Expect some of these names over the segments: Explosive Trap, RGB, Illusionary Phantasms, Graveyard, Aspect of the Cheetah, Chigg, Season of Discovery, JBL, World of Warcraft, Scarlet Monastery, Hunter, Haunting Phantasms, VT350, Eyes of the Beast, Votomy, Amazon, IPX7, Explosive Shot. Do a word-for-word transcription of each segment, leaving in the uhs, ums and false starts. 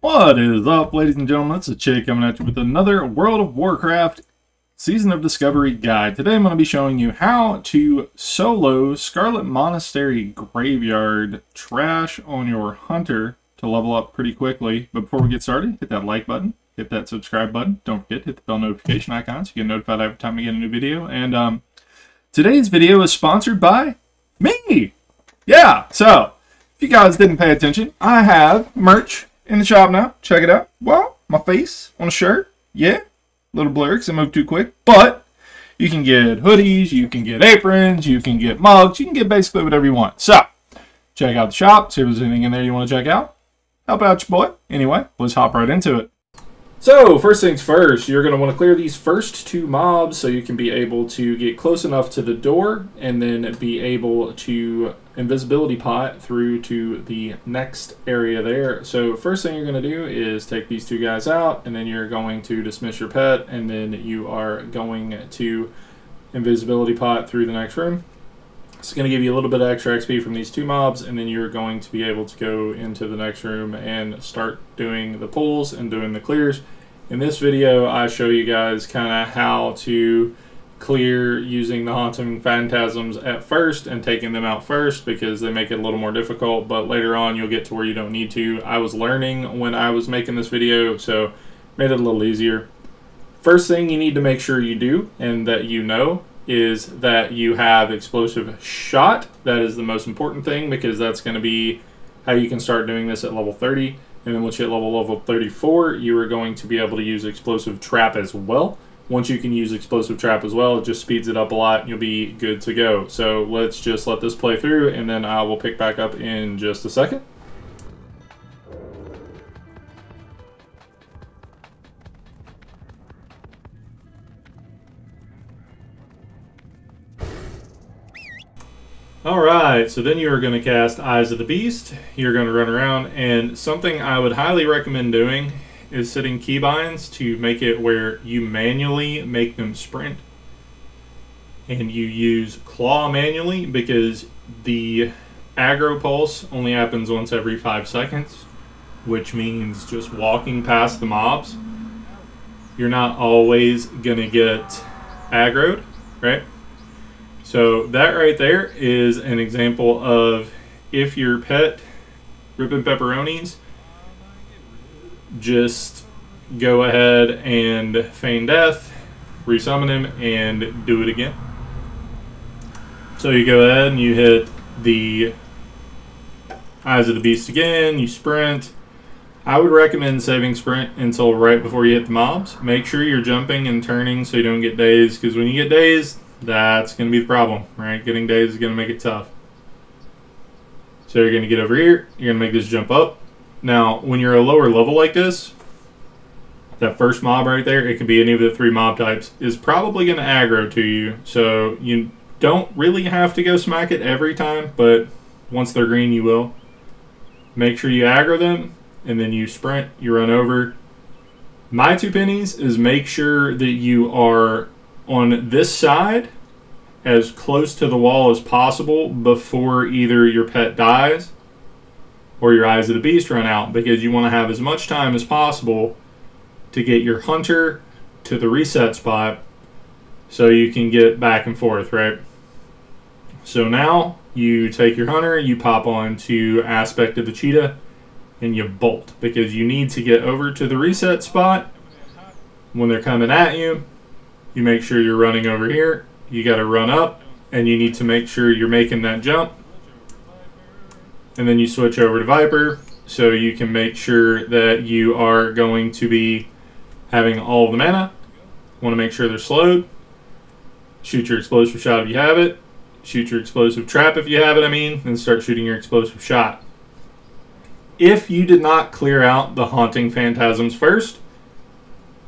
What is up, ladies and gentlemen? It's a Chick coming at you with another World of Warcraft Season of Discovery guide. Today I'm going to be showing you how to solo Scarlet Monastery Graveyard trash on your Hunter to level up pretty quickly. But before we get started, hit that like button, hit that subscribe button. Don't forget, hit the bell notification icon so you get notified every time we get a new video. And um, today's video is sponsored by me! Yeah, so if you guys didn't pay attention, I have merch in the shop now. Check it out. Wow, my face on a shirt. Yeah, little blurry because I moved too quick. But you can get hoodies, you can get aprons, you can get mugs, you can get basically whatever you want. So check out the shop, see if there's anything in there you want to check out. Help out your boy. Anyway, let's hop right into it. So first things first, you're going to want to clear these first two mobs so you can be able to get close enough to the door and then be able to invisibility pot through to the next area there. So first thing you're going to do is take these two guys out, and then you're going to dismiss your pet, and then you are going to invisibility pot through the next room. It's going to give you a little bit of extra X P from these two mobs, and then you're going to be able to go into the next room and start doing the pulls and doing the clears. In this video, I show you guys kind of how to clear using the Haunting Phantasms at first and taking them out first, because they make it a little more difficult, but later on you'll get to where you don't need to. I was learning when I was making this video, so made it a little easier. First thing you need to make sure you do, and that you know, is that you have Explosive Shot. That is the most important thing, because that's going to be how you can start doing this at level thirty. And then once you hit level level thirty-four, you are going to be able to use Explosive Trap as well. Once you can use Explosive Trap as well, it just speeds it up a lot and you'll be good to go. So let's just let this play through, and then I will pick back up in just a second. Alright, so then you are going to cast Eyes of the Beast. You're going to run around, and something I would highly recommend doing is setting keybinds to make it where you manually make them sprint, and you use claw manually, because the aggro pulse only happens once every five seconds, which means just walking past the mobs, you're not always going to get aggroed, right? So that right there is an example of if your pet ripping pepperonis, just go ahead and feign death, resummon him, and do it again. So you go ahead and you hit the Eyes of the Beast again, you sprint. I would recommend saving sprint until right before you hit the mobs. Make sure you're jumping and turning so you don't get dazed, because when you get dazed, that's going to be the problem, right? Getting dazed is going to make it tough. So you're going to get over here. You're going to make this jump up. Now, when you're a lower level like this, that first mob right there, it could be any of the three mob types, is probably going to aggro to you. So you don't really have to go smack it every time, but once they're green, you will. Make sure you aggro them, and then you sprint, you run over. My two pennies is make sure that you are on this side as close to the wall as possible before either your pet dies or your Eyes of the Beast run out, because you want to have as much time as possible to get your Hunter to the reset spot so you can get back and forth, right? So now you take your Hunter, you pop on to Aspect of the Cheetah, and you bolt, because you need to get over to the reset spot when they're coming at you. You make sure you're running over here. You got to run up, and you need to make sure you're making that jump. And then you switch over to Viper, so you can make sure that you are going to be having all the mana. Want to make sure they're slowed. Shoot your Explosive Shot if you have it. Shoot your Explosive Trap if you have it, I mean, and start shooting your Explosive Shot. If you did not clear out the Haunting Phantasms first,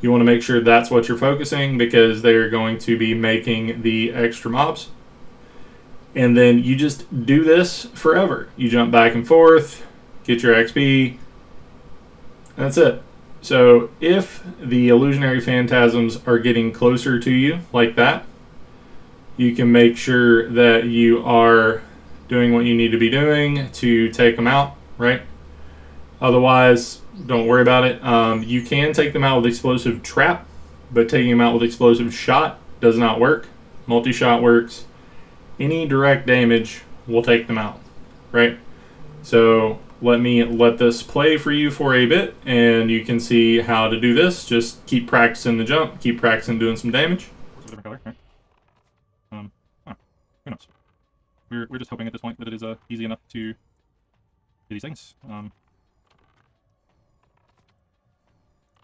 you want to make sure that's what you're focusing, because they're going to be making the extra mobs. And then you just do this forever. You jump back and forth, get your X P, and that's it. So if the Illusionary Phantasms are getting closer to you like that, you can make sure that you are doing what you need to be doing to take them out, right? Otherwise, don't worry about it. Um, you can take them out with Explosive Trap, but taking them out with Explosive Shot does not work. Multi-shot works. Any direct damage will take them out, right? So let me let this play for you for a bit, and you can see how to do this. Just keep practicing the jump, keep practicing doing some damage. Um, oh, who knows? We're, we're just hoping at this point that it is uh, easy enough to do these things. Um,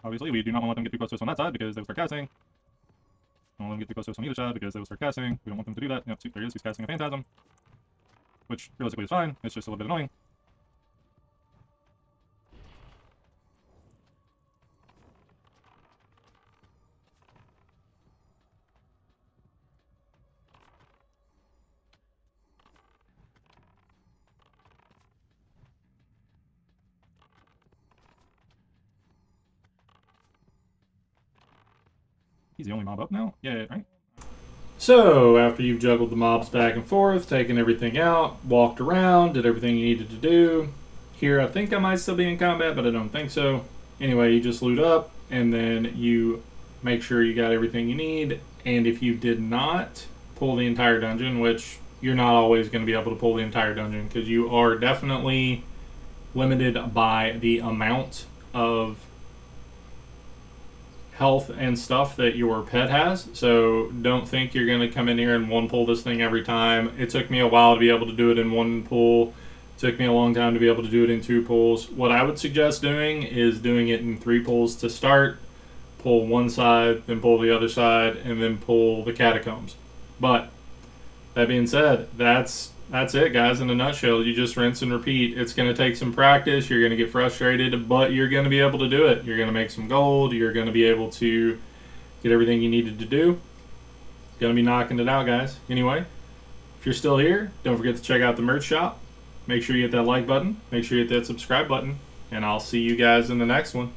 obviously, we do not want to let them get too close to us on that side because they will start casting. We don't want them to get too close to us on either side because they will start casting. We don't want them to do that. Yep, see, there he is. He's casting a Phantasm, which realistically is fine. It's just a little bit annoying. He's the only mob up now? Yeah, right? So, after you've juggled the mobs back and forth, taken everything out, walked around, did everything you needed to do. Here, I think I might still be in combat, but I don't think so. Anyway, you just loot up, and then you make sure you got everything you need. And if you did not pull the entire dungeon, which you're not always going to be able to pull the entire dungeon, because you are definitely limited by the amount of health and stuff that your pet has, so don't think you're going to come in here and one pull this thing every time. It took me a while to be able to do it in one pull. It took me a long time to be able to do it in two pulls. What I would suggest doing is doing it in three pulls to start. Pull one side, then pull the other side, and then pull the catacombs. But that being said, that's that's it, guys, in a nutshell. You just rinse and repeat. It's going to take some practice. You're going to get frustrated, but you're going to be able to do it. You're going to make some gold. You're going to be able to get everything you needed to do. Going to be knocking it out, guys. Anyway, if you're still here, don't forget to check out the merch shop. Make sure you hit that like button. Make sure you hit that subscribe button, and I'll see you guys in the next one.